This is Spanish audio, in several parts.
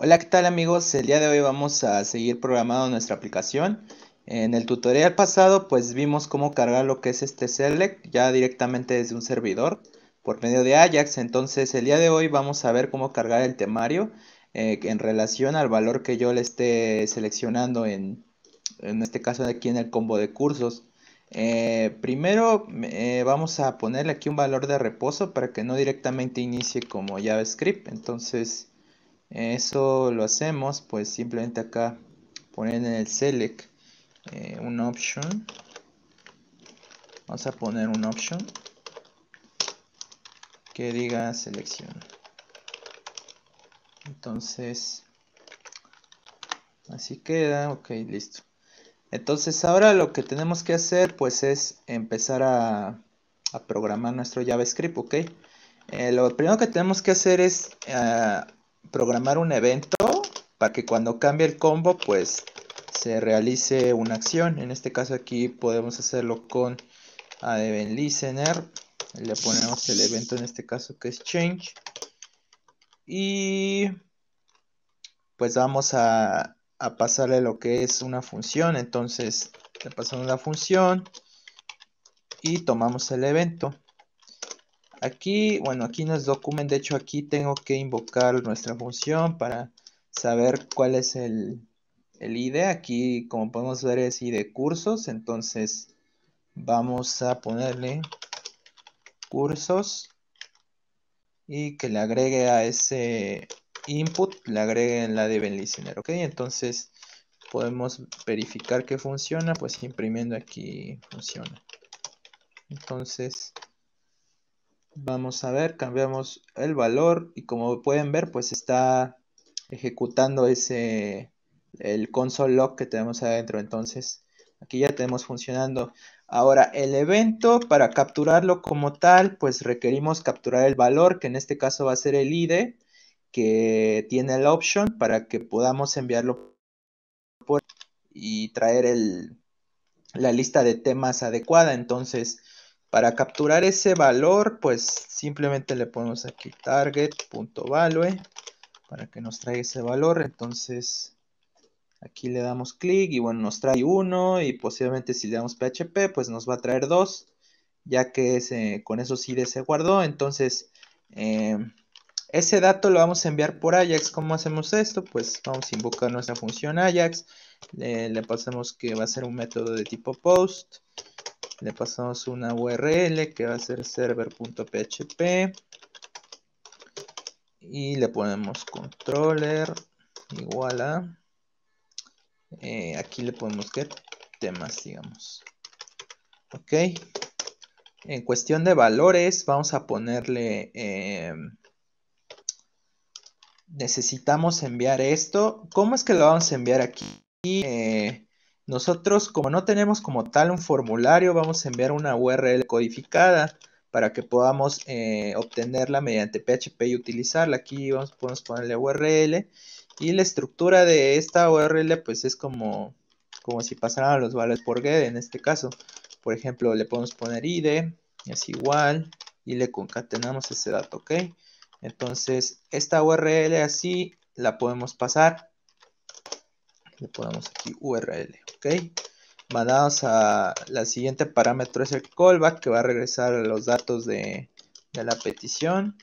Hola, ¿qué tal amigos? El día de hoy vamos a seguir programando nuestra aplicación. En el tutorial pasado pues vimos cómo cargar lo que es este select ya directamente desde un servidor por medio de Ajax. Entonces el día de hoy vamos a ver cómo cargar el temario en relación al valor que yo le esté seleccionando en este caso de aquí en el combo de cursos. Primero vamos a ponerle aquí un valor de reposo para que no directamente inicie como JavaScript. Entonces eso lo hacemos pues simplemente acá poner en el select un option, vamos a poner un option que diga selección. Entonces así queda, ok, listo. Entonces ahora lo que tenemos que hacer pues es empezar a programar nuestro JavaScript, ok. Lo primero que tenemos que hacer es programar un evento para que cuando cambie el combo pues se realice una acción. En este caso aquí podemos hacerlo con eventListener, le ponemos el evento en este caso que es change y pues vamos a pasarle lo que es una función. Entonces le pasamos la función y tomamos el evento. Aquí, bueno, aquí nos documenta, de hecho aquí tengo que invocar nuestra función para saber cuál es el ID. Aquí como podemos ver es ID cursos, entonces vamos a ponerle cursos y que le agregue a ese input, le agregue en la de eventListener, ok. Entonces podemos verificar que funciona pues imprimiendo aquí funciona. Entonces vamos a ver, cambiamos el valor y como pueden ver pues está ejecutando el console log que tenemos adentro. Entonces aquí ya tenemos funcionando. Ahora el evento, para capturarlo como tal pues requerimos capturar el valor, que en este caso va a ser el ID que tiene el option, para que podamos enviarlo por y traer la lista de temas adecuada. Entonces para capturar ese valor pues simplemente le ponemos aquí target.value para que nos traiga ese valor. Entonces aquí le damos clic y bueno, nos trae 1 y posiblemente si le damos php pues nos va a traer 2, ya que con esos ID se guardó. Entonces ese dato lo vamos a enviar por Ajax. ¿Cómo hacemos esto? Pues vamos a invocar nuestra función Ajax, le pasamos que va a ser un método de tipo post, le pasamos una URL que va a ser server.php y le ponemos controller igual a aquí le ponemos get temas, digamos, ok. En cuestión de valores vamos a ponerle necesitamos enviar esto. ¿Cómo es que lo vamos a enviar aquí? Nosotros como no tenemos como tal un formulario, vamos a enviar una URL codificada para que podamos obtenerla mediante PHP y utilizarla. Aquí podemos ponerle URL y la estructura de esta URL pues es como si pasaran los valores por get en este caso. Por ejemplo le podemos poner id es igual y le concatenamos ese dato, ok. Entonces esta URL así la podemos pasar, le ponemos aquí URL, ok. Mandamos a la siguiente parámetro es el callback que va a regresar los datos de la petición.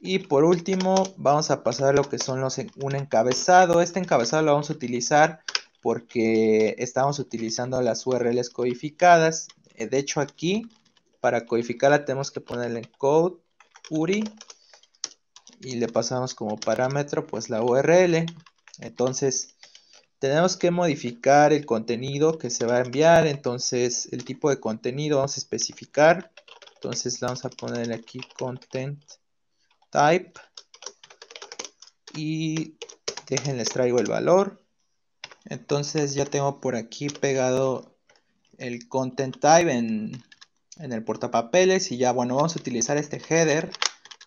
Y por último vamos a pasar lo que son un encabezado. Este encabezado lo vamos a utilizar porque estamos utilizando las URLs codificadas. De hecho aquí para codificarla tenemos que ponerle en code URI y le pasamos como parámetro pues la URL. Entonces tenemos que modificar el contenido que se va a enviar. Entonces el tipo de contenido vamos a especificar. Entonces vamos a poner aquí content type y déjenles traigo el valor. Entonces ya tengo por aquí pegado el content type en el portapapeles y ya bueno, vamos a utilizar este header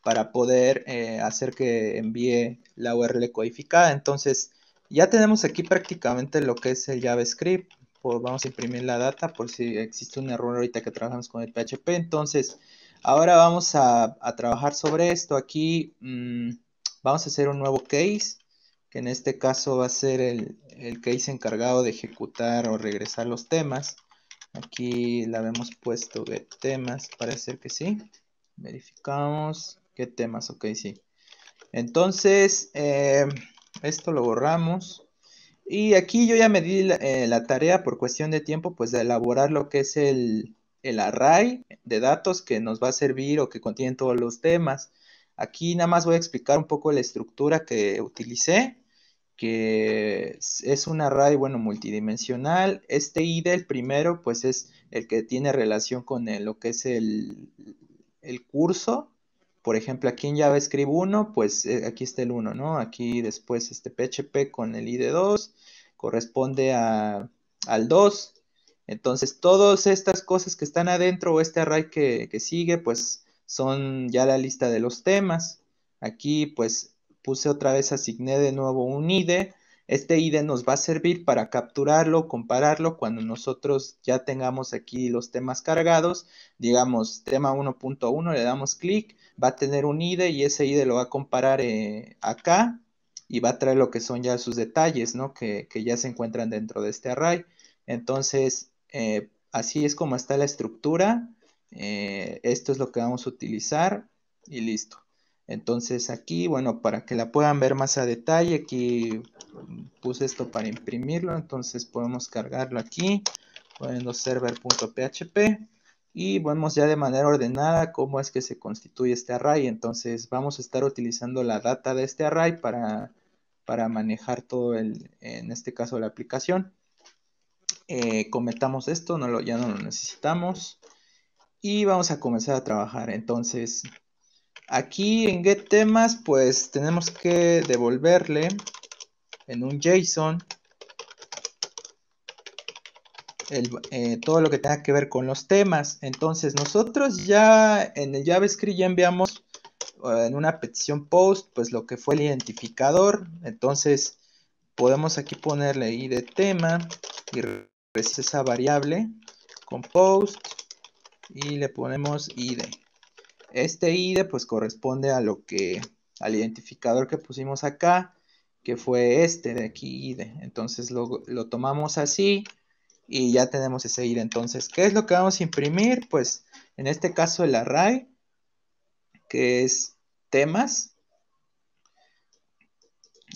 para poder hacer que envíe la URL codificada. Entonces ya tenemos aquí prácticamente lo que es el JavaScript. Pues vamos a imprimir la data por si existe un error ahorita que trabajamos con el PHP. Entonces ahora vamos a trabajar sobre esto. Aquí vamos a hacer un nuevo case que en este caso va a ser el case encargado de ejecutar o regresar los temas. Aquí la habíamos puesto get temas, parece que sí. Verificamos get temas, ok, sí. Entonces, esto lo borramos. Y aquí yo ya me di la tarea por cuestión de tiempo, pues de elaborar lo que es el array de datos que nos va a servir o que contiene todos los temas. Aquí nada más voy a explicar un poco la estructura que utilicé, que es un array, bueno, multidimensional. Este id, el primero, pues es el que tiene relación con lo que es el curso. Por ejemplo, aquí en JavaScript 1, pues aquí está el 1, ¿no? Aquí después este PHP con el ID 2 corresponde al 2. Entonces, todas estas cosas que están adentro o este array que sigue, pues son ya la lista de los temas. Aquí, pues, puse otra vez, asigné de nuevo un ID. Este ID nos va a servir para capturarlo, compararlo cuando nosotros ya tengamos aquí los temas cargados. Digamos, tema 1.1, le damos clic, va a tener un ID y ese ID lo va a comparar acá y va a traer lo que son ya sus detalles, ¿no? Que ya se encuentran dentro de este array. Entonces, así es como está la estructura. Esto es lo que vamos a utilizar y listo. Entonces aquí, bueno, para que la puedan ver más a detalle, aquí puse esto para imprimirlo. Entonces podemos cargarlo aquí, poniendo server.php. Y vemos ya de manera ordenada cómo es que se constituye este array. Entonces vamos a estar utilizando la data de este array para manejar todo en este caso, la aplicación. Comentamos esto, ya no lo necesitamos. Y vamos a comenzar a trabajar. Entonces, aquí en get temas, pues tenemos que devolverle en un JSON todo lo que tenga que ver con los temas. Entonces, nosotros ya en el JavaScript ya enviamos en una petición post, pues lo que fue el identificador. Entonces, podemos aquí ponerle id tema y recibir esa variable con post. Y le ponemos id. Este id pues corresponde a al identificador que pusimos acá, que fue este de aquí, id. Entonces lo tomamos así y ya tenemos ese id. Entonces, ¿qué es lo que vamos a imprimir? Pues en este caso el array, que es temas.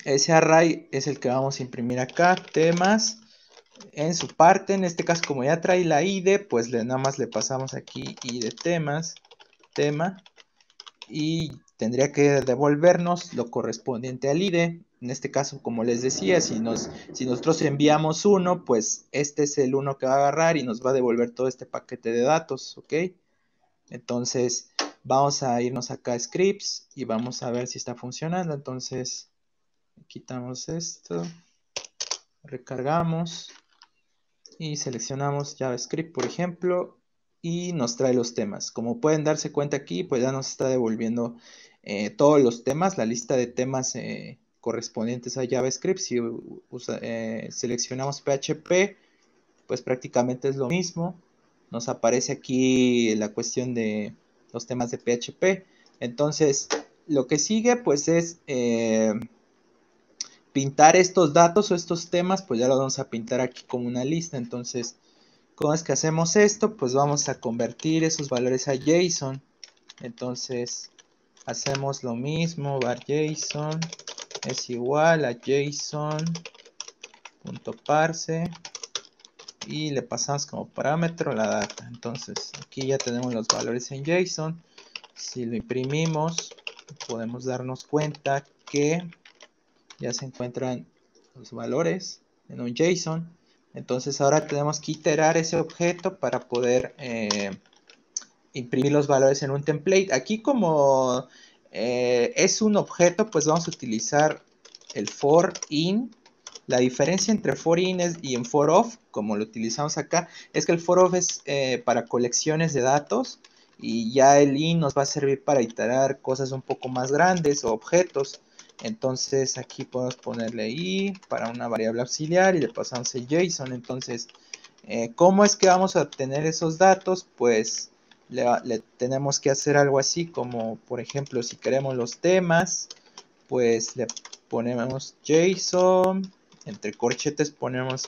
Ese array es el que vamos a imprimir acá, temas. En su parte, en este caso, como ya trae la id, pues nada más le pasamos aquí id temas, tema, y tendría que devolvernos lo correspondiente al id. En este caso, como les decía, si nosotros enviamos uno, pues este es el uno que va a agarrar y nos va a devolver todo este paquete de datos, ¿ok? Entonces, vamos a irnos acá a scripts y vamos a ver si está funcionando. Entonces, quitamos esto, recargamos. Y seleccionamos JavaScript, por ejemplo, y nos trae los temas. Como pueden darse cuenta aquí, pues ya nos está devolviendo todos los temas, la lista de temas correspondientes a JavaScript. Si seleccionamos PHP, pues prácticamente es lo mismo. Nos aparece aquí la cuestión de los temas de PHP. Entonces, lo que sigue, pues es pintar estos datos o estos temas, pues ya los vamos a pintar aquí como una lista. Entonces, ¿cómo es que hacemos esto? Pues vamos a convertir esos valores a JSON. Entonces, hacemos lo mismo, var JSON es igual a JSON.parse y le pasamos como parámetro la data. Entonces, aquí ya tenemos los valores en JSON. Si lo imprimimos, podemos darnos cuenta que ya se encuentran los valores en un JSON. Entonces ahora tenemos que iterar ese objeto para poder imprimir los valores en un template. Aquí como es un objeto, pues vamos a utilizar el for in. La diferencia entre for in y en for of, como lo utilizamos acá, es que el for of es para colecciones de datos. Y ya el in nos va a servir para iterar cosas un poco más grandes o objetos. Entonces aquí podemos ponerle i para una variable auxiliar y le pasamos el JSON. Entonces, ¿cómo es que vamos a obtener esos datos? Pues le tenemos que hacer algo así como, por ejemplo, si queremos los temas, pues le ponemos JSON, entre corchetes ponemos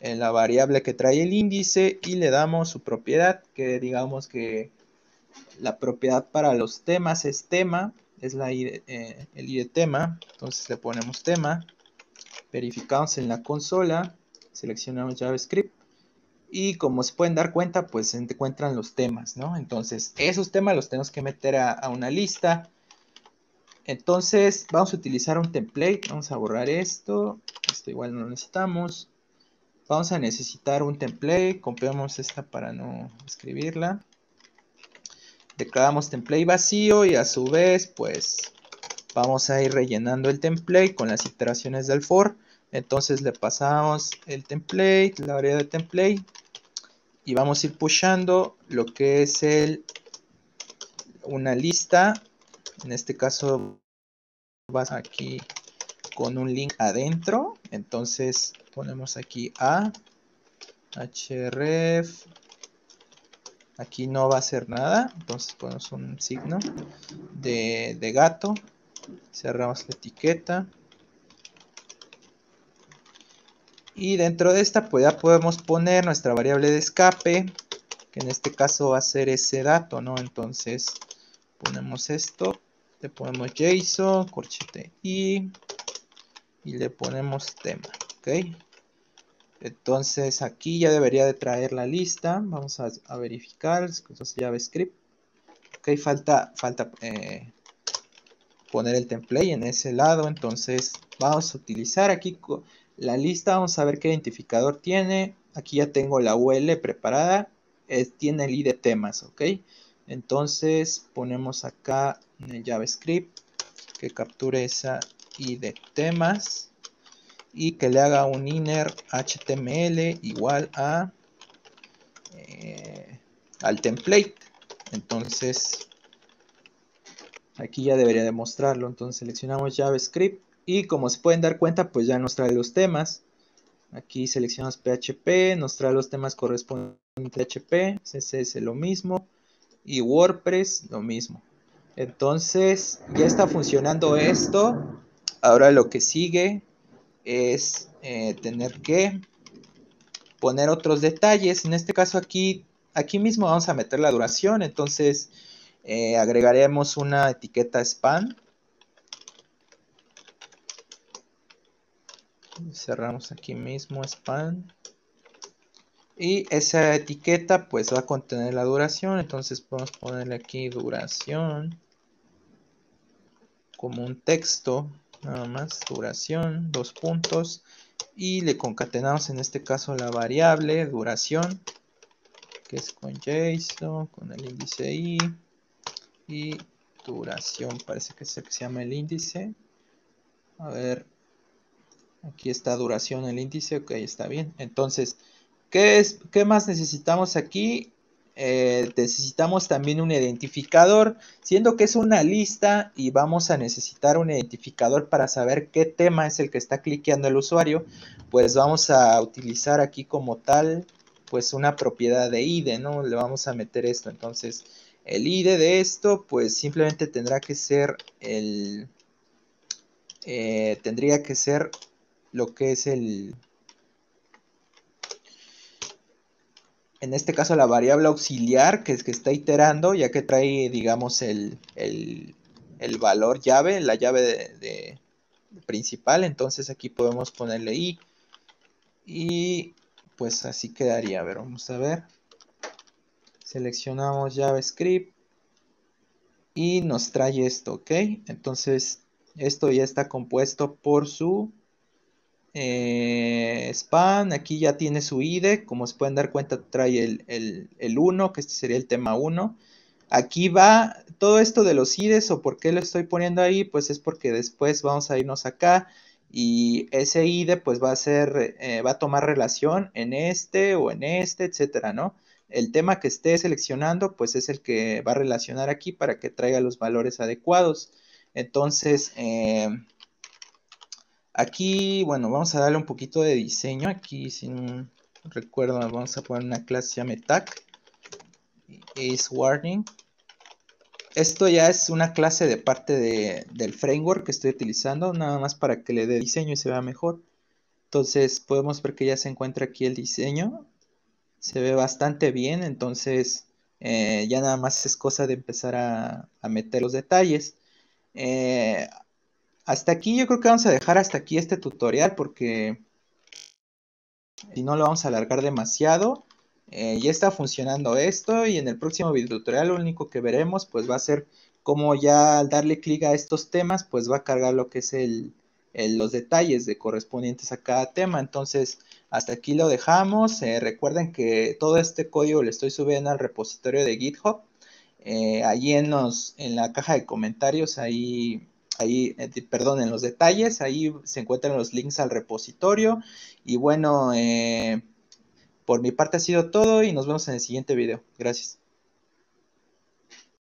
la variable que trae el índice y le damos su propiedad, que digamos que la propiedad para los temas es tema, es el ID tema. Entonces le ponemos tema, verificamos en la consola, seleccionamos JavaScript y como se pueden dar cuenta, pues se encuentran los temas, ¿no? Entonces esos temas los tenemos que meter a una lista. Entonces vamos a utilizar un template, vamos a borrar esto, esto igual no lo necesitamos. Vamos a necesitar un template, copiamos esta para no escribirla. Declaramos template vacío y a su vez pues vamos a ir rellenando el template con las iteraciones del for. Entonces le pasamos el template, la variedad de template, y vamos a ir pushando lo que es una lista. En este caso vas aquí con un link adentro, entonces ponemos aquí a href, aquí no va a hacer nada, entonces ponemos un signo de gato, cerramos la etiqueta y dentro de esta pues ya podemos poner nuestra variable de escape, que en este caso va a ser ese dato, ¿no? Entonces ponemos esto, le ponemos JSON, corchete y le ponemos tema, ¿ok? Entonces aquí ya debería de traer la lista, vamos a verificar, entonces JavaScript, ok, falta poner el template en ese lado, entonces vamos a utilizar aquí la lista, vamos a ver qué identificador tiene, aquí ya tengo la URL preparada, tiene el ID temas, ok, entonces ponemos acá en el JavaScript que capture esa ID temas y que le haga un inner HTML igual a al template. Entonces aquí ya debería demostrarlo, entonces seleccionamos JavaScript y como se pueden dar cuenta pues ya nos trae los temas, aquí seleccionamos PHP, nos trae los temas correspondientes a PHP, CSS lo mismo y WordPress lo mismo. Entonces ya está funcionando esto. Ahora lo que sigue es tener que poner otros detalles. En este caso aquí mismo vamos a meter la duración, entonces agregaremos una etiqueta span, cerramos aquí mismo span y esa etiqueta pues va a contener la duración, entonces podemos ponerle aquí duración como un texto, nada más, duración, 2 puntos, y le concatenamos en este caso la variable duración, que es con JSON, con el índice y duración, parece que se llama el índice, a ver, aquí está duración el índice, ok, está bien. Entonces ¿Qué más necesitamos aquí? Necesitamos también un identificador, siendo que es una lista y vamos a necesitar un identificador para saber qué tema es el que está cliqueando el usuario, pues vamos a utilizar aquí como tal, pues una propiedad de ID, ¿no? Le vamos a meter esto, entonces el ID de esto, pues simplemente tendrá que ser tendría que ser lo que es en este caso la variable auxiliar que es que está iterando, ya que trae, digamos, el valor llave, la llave de principal. Entonces aquí podemos ponerle i. Y pues así quedaría. A ver, vamos a ver. Seleccionamos JavaScript. Y nos trae esto, ¿ok? Entonces esto ya está compuesto por su span, aquí ya tiene su ID, como se pueden dar cuenta trae el 1, que este sería el tema 1, aquí va todo esto de los IDs, o por qué lo estoy poniendo ahí, pues es porque después vamos a irnos acá, y ese ID pues va a ser, va a tomar relación en este, o en este, etcétera, ¿no? El tema que esté seleccionando, pues es el que va a relacionar aquí, para que traiga los valores adecuados. Entonces, aquí, bueno, vamos a darle un poquito de diseño. Aquí, si no recuerdo, vamos a poner una clase que se llame tag. Is warning. Esto ya es una clase de parte del framework que estoy utilizando, nada más para que le dé diseño y se vea mejor. Entonces podemos ver que ya se encuentra aquí el diseño. Se ve bastante bien, entonces ya nada más es cosa de empezar a meter los detalles. Hasta aquí yo creo que vamos a dejar hasta aquí este tutorial, porque si no lo vamos a alargar demasiado. Ya está funcionando esto, y en el próximo video tutorial lo único que veremos pues va a ser cómo ya al darle clic a estos temas pues va a cargar lo que es los detalles correspondientes a cada tema. Entonces hasta aquí lo dejamos. Recuerden que todo este código lo estoy subiendo al repositorio de GitHub. Allí en la caja de comentarios, perdón, en los detalles, ahí se encuentran los links al repositorio. Y bueno, por mi parte ha sido todo y nos vemos en el siguiente video. Gracias.